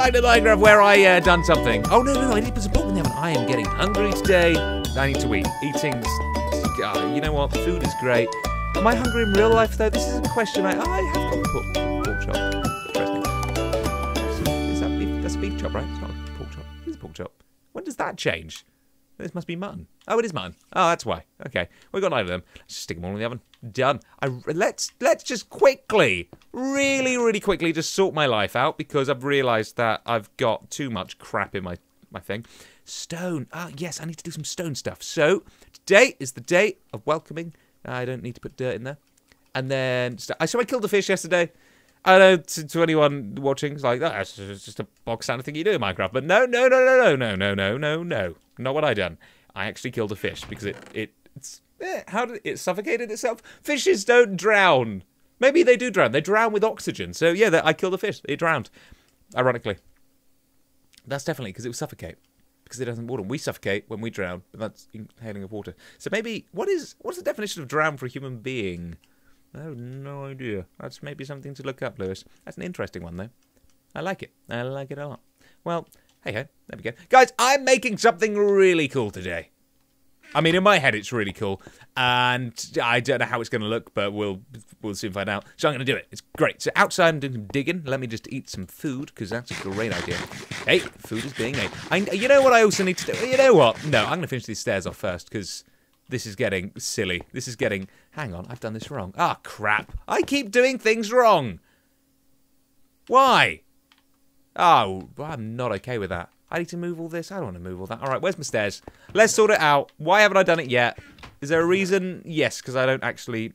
back to Minecraft where I done something. Oh, no, I need to put some pork in there. I am getting hungry today. I need to eat. Eating's... you know what? Food is great. Am I hungry in real life, though? This is a question I have got pork chop. Interesting. Is that beef? That's a beef chop, right? It's not a pork chop. It is a pork chop. When does that change? This must be mutton. Oh, it is mutton. Oh, that's why. Okay. We've got 9 of them. Let's just stick them all in the oven. Done. Let's just quickly, really quickly just sort my life out because I've realised that I've got too much crap in my thing. Stone. Ah, yes, I need to do some stone stuff. So, today is the day of welcoming. I don't need to put dirt in there. And then, so I killed a fish yesterday. I know to anyone watching, it's like, that's just a bog standard thing you do in Minecraft. But no. Not what I done. I actually killed a fish because it suffocated itself. Fishes don't drown. Maybe they do drown. They drown with oxygen. So yeah, I killed a fish. It drowned. Ironically. That's definitely because it was suffocate. Because it doesn't water. We suffocate when we drown, but that's inhaling of water. So maybe what's the definition of drown for a human being? I have no idea. That's maybe something to look up, Lewis. That's an interesting one, though. I like it. I like it a lot. Well, hey-ho. There we go. Guys, I'm making something really cool today. I mean, in my head, it's really cool. And I don't know how it's going to look, but we'll soon find out. So I'm going to do it. It's great. So outside, I'm doing some digging. Let me just eat some food, because that's a great idea. Hey, food is being made. You know what I also need to do? You know what? No, I'm going to finish these stairs off first, because... this is getting silly. This is getting... hang on, I've done this wrong. Ah, crap. I keep doing things wrong. Why? Oh, I'm not okay with that. I need to move all this. I don't want to move all that. All right, where's my stairs? Let's sort it out. Why haven't I done it yet? Is there a reason? Yes, because I don't actually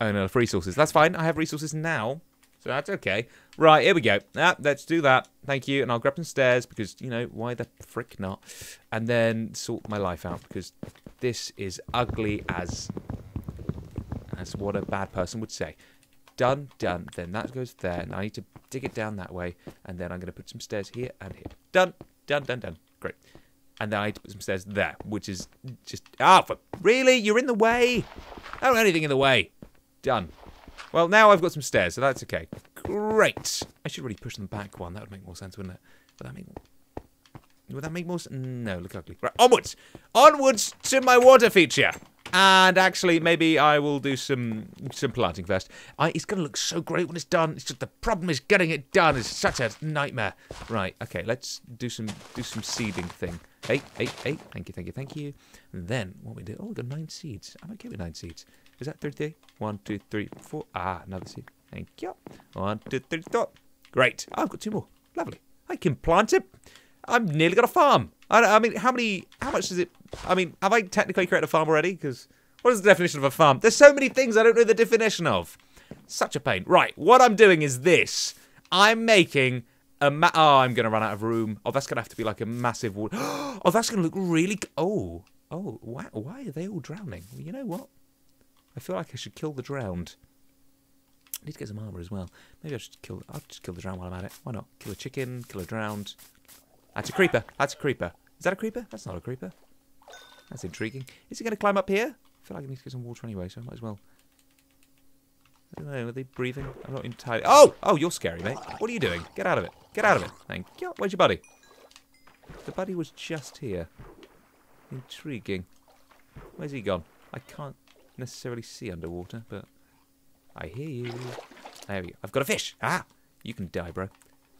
own enough resources. That's fine. I have resources now, so that's okay. Right, here we go. Ah, let's do that. Thank you. And I'll grab some stairs because, you know, why the frick not? And then sort my life out because... this is ugly as what a bad person would say. Done, done. Then that goes there. And I need to dig it down that way. And then I'm going to put some stairs here and here. Done, done, done, done. Great. And then I need to put some stairs there, which is just... ah, really? You're in the way? I don't have anything in the way. Done. Well, now I've got some stairs, so that's okay. Great. I should really push them back one. That would make more sense, wouldn't it? Would that make more sense? No, look ugly. Right, onwards! Onwards to my water feature! And actually, maybe I will do some planting first. It's going to look so great when it's done. It's just the problem is getting it done. It's such a nightmare. Right, okay, let's do some seeding thing. Hey. Thank you, thank you, thank you. And then, what we do... oh, we got 9 seeds. I'm okay with 9 seeds. Is that 3? 1, 2, 3, 4. Ah, another seed. Thank you. 1, 2, 3, 4. Great. Oh, I've got 2 more. Lovely. I can plant it. I've nearly got a farm. I mean, how much does it, I mean, have I technically created a farm already? Because what is the definition of a farm? There's so many things I don't know the definition of. Such a pain. Right, what I'm doing is this. I'm making a oh, I'm going to run out of room. Oh, that's going to have to be like a massive water. Oh, that's going to look really, oh, wow. Why are they all drowning? Well, you know what? I feel like I should kill the drowned. I need to get some armor as well. Maybe I'll just kill the drowned while I'm at it. Why not? Kill a chicken, kill a drowned. That's a creeper. That's a creeper. Is that a creeper? That's not a creeper. That's intriguing. Is he going to climb up here? I feel like I need to get some water anyway, so I might as well. I don't know. Are they breathing? I'm not entirely... oh! Oh, you're scary, mate. What are you doing? Get out of it. Get out of it. Thank you. Where's your buddy? The buddy was just here. Intriguing. Where's he gone? I can't necessarily see underwater, but... I hear you. There we go. I've got a fish. Ah! You can die, bro.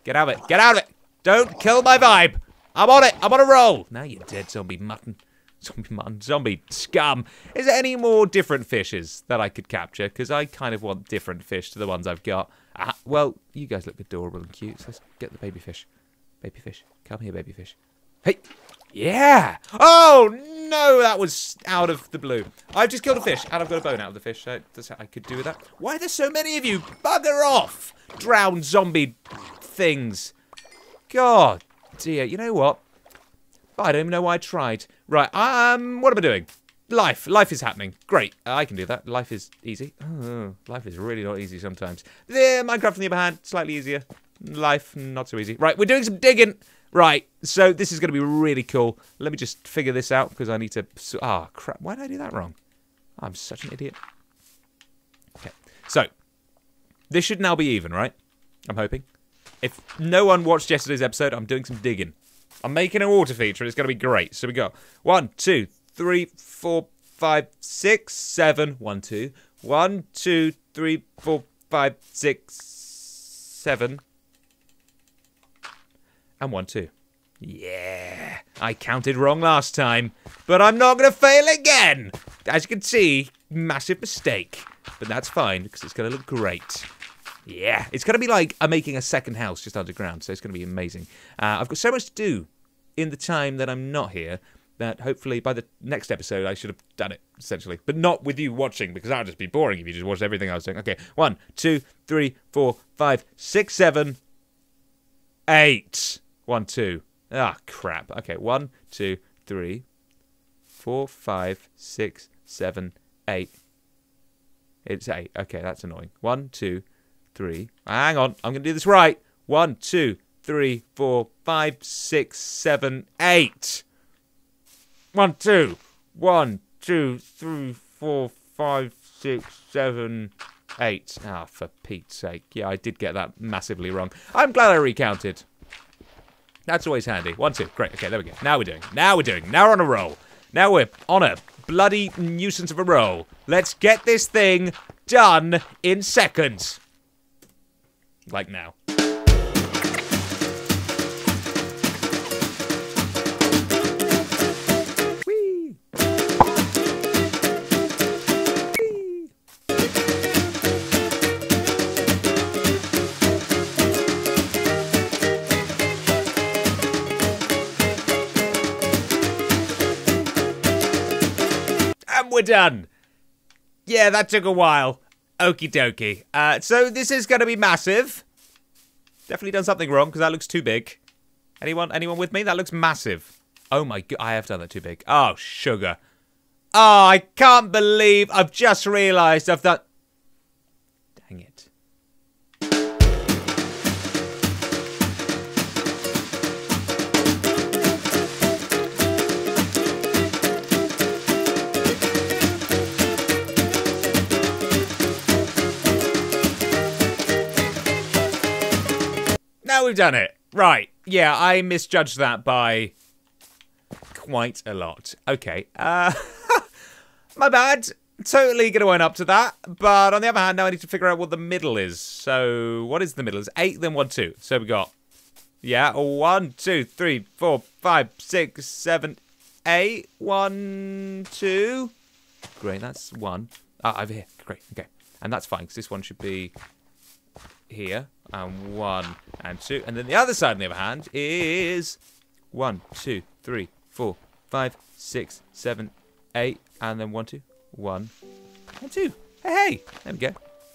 Get out of it. Get out of it! Don't kill my vibe. I'm on it. I'm on a roll. Now you're dead, zombie mutton. Zombie mutton. Zombie scum. Is there any more different fishes that I could capture? Because I kind of want different fish to the ones I've got. Ah, well, you guys look adorable and cute. So let's get the baby fish. Baby fish. Come here, baby fish. Hey. Yeah. Oh, no. That was out of the blue. I've just killed a fish. And I've got a bone out of the fish. So that's how I could do with that. Why are there so many of you? Bugger off. Drowned zombie things. God, dear. You know what? I don't even know why I tried. Right, what am I doing? Life. Life is happening. Great. I can do that. Life is easy. Oh, life is really not easy sometimes. Yeah, Minecraft on the other hand, slightly easier. Life, not so easy. Right, we're doing some digging. Right, so this is going to be really cool. Let me just figure this out because I need to... ah, crap. Why did I do that wrong? I'm such an idiot. Okay, so. This should now be even, right? I'm hoping. If no one watched yesterday's episode, I'm doing some digging. I'm making a water feature, and it's going to be great. So we go 1, 2, 3, 4, 5, 6, 7. 1, 2. 1, 2, 3, 4, 5, 6, 7. And 1, 2. Yeah. I counted wrong last time, but I'm not going to fail again. As you can see, massive mistake. But that's fine, because it's going to look great. Yeah. It's going to be like I'm making a second house just underground, so it's going to be amazing. I've got so much to do in the time that I'm not here that hopefully by the next episode I should have done it, essentially. But not with you watching, because that would just be boring if you just watched everything I was doing. Okay, 1, 2, 3, 4, 5, 6, 7, 8. 1, 2. Ah, crap. Okay, 1, 2, 3, 4, 5, 6, 7, 8. It's 8. Okay, that's annoying. 1, 2, 3. Hang on. I'm going to do this right. 1, 2, 3, 4, 5, 6, 7, 8. 1, 2. 1, 2, 3, 4, 5, 6, 7, 8. Ah, for Pete's sake. Yeah, I did get that massively wrong. I'm glad I recounted. That's always handy. 1, 2. Great. Okay, there we go. Now we're doing. Now we're doing. Now we're on a roll. Now we're on a bloody nuisance of a roll. Let's get this thing done in seconds. Like now. We're done. Yeah, that took a while. Okie dokie. So this is going to be massive. Definitely done something wrong because that looks too big. Anyone with me? That looks massive. Oh my god, I have done that too big. Oh, sugar. Oh, I can't believe I've just realised I've done... Dang it. We've done it. Right. Yeah, I misjudged that by quite a lot. Okay. My bad. Totally going to own up to that. But on the other hand, now I need to figure out what the middle is. So what is the middle? It's 8, then 1, 2. So we got, yeah, 1, 2, 3, 4, 5, 6, 7, 8. 1, 2. Great, that's 1. Ah, over here. Great, okay. And that's fine, because this one should be here. And 1 and 2. And then the other side, on the other hand, is 1, 2, 3, 4, 5, 6, 7, 8. And then 1, 2. 1 and 2. Hey, there we go.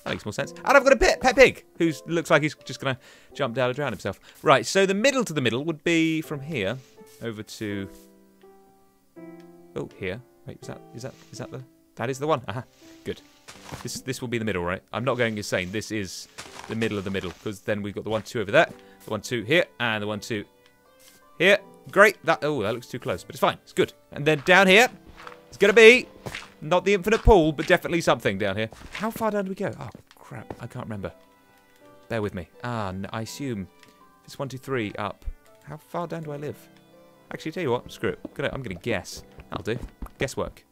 That makes more sense. And I've got a pet pig who looks like he's just going to jump down and drown himself. Right, so the middle to the middle would be from here over to... Oh, here. Wait, is that the... That is the one. Aha, good. This will be the middle, right? I'm not going insane. This is the middle of the middle, because then we've got the 1, 2 over there, the 1, 2 here, and the 1, 2 here. Great. That, oh, that looks too close, but it's fine. It's good. And then down here, it's gonna be not the infinite pool, but definitely something down here. How far down do we go? Oh crap, I can't remember. Bear with me. Ah, no, I assume it's 1, 2, 3 up. How far down do I live? Actually, tell you what, screw it. I'm gonna guess. That'll do. Guesswork.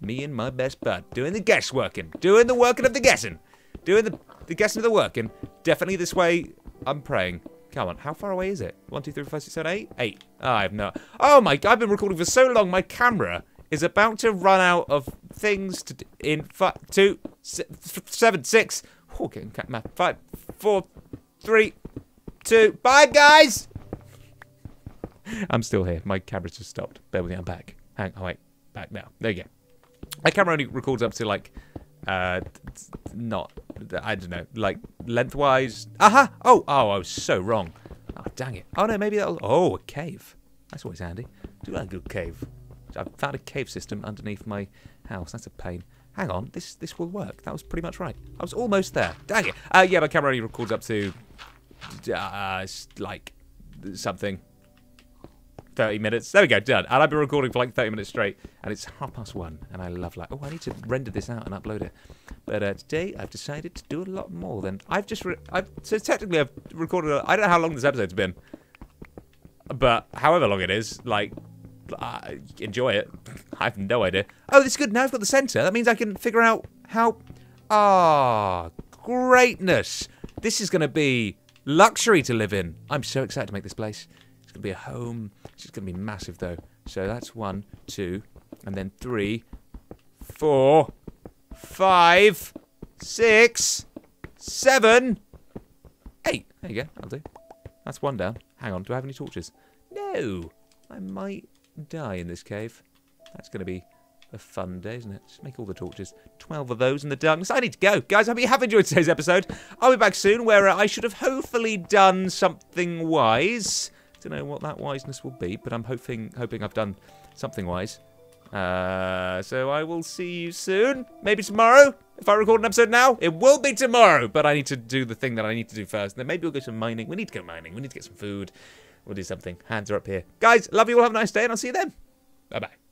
Me and my best bud doing the guessworking, doing the working of the guessing, doing the guessing of the working. Definitely this way. I'm praying. Come on, how far away is it? 1, 2, 3, 4, 5, 6, 7, 8. 8. Oh, I have no. Oh my! I've been recording for so long. My camera is about to run out of things to. In 5, 2, 7, 6. Oh, getting cat math. 5, 4, 3, 2. Bye, guys. I'm still here. My camera's just stopped. Bear with me. I'm back. Hang. Oh wait. Back now. There you go. My camera only records up to, like, not, I don't know, like, lengthwise. Aha! Oh, I was so wrong. Oh, dang it. Oh, no, maybe that'll, oh, a cave. That's always handy. I do like a good cave. I've found a cave system underneath my house. That's a pain. Hang on, this will work. That was pretty much right. I was almost there. Dang it. Yeah, my camera only records up to, like, something. 30 minutes. There we go, done. And I've been recording for like 30 minutes straight, and it's 1:30, and I love like, oh, I need to render this out and upload it. But today I've decided to do a lot more than so technically I've recorded, I don't know how long this episode's been, but however long it is, like, enjoy it. I have no idea. Oh, this is good. Now I've got the center. That means I can figure out how... Ah, greatness. This is going to be luxury to live in. I'm so excited to make this place. It's going to be a home. It's going to be massive, though. So that's 1, 2, and then 3, 4, 5, 6, 7, 8. There you go. That'll do. That's one down. Hang on. Do I have any torches? No. I might die in this cave. That's going to be a fun day, isn't it? Just make all the torches. 12 of those in the darkness. I need to go. Guys, I hope you have enjoyed today's episode. I'll be back soon where I should have hopefully done something wise. Don't know what that wiseness will be, but I'm hoping I've done something wise. So I will see you soon. Maybe tomorrow. If I record an episode now, it will be tomorrow. But I need to do the thing that I need to do first. And then maybe we'll go to mining. We need to go mining. We need to get some food. We'll do something. Hands are up here. Guys, love you all. Have a nice day, and I'll see you then. Bye-bye.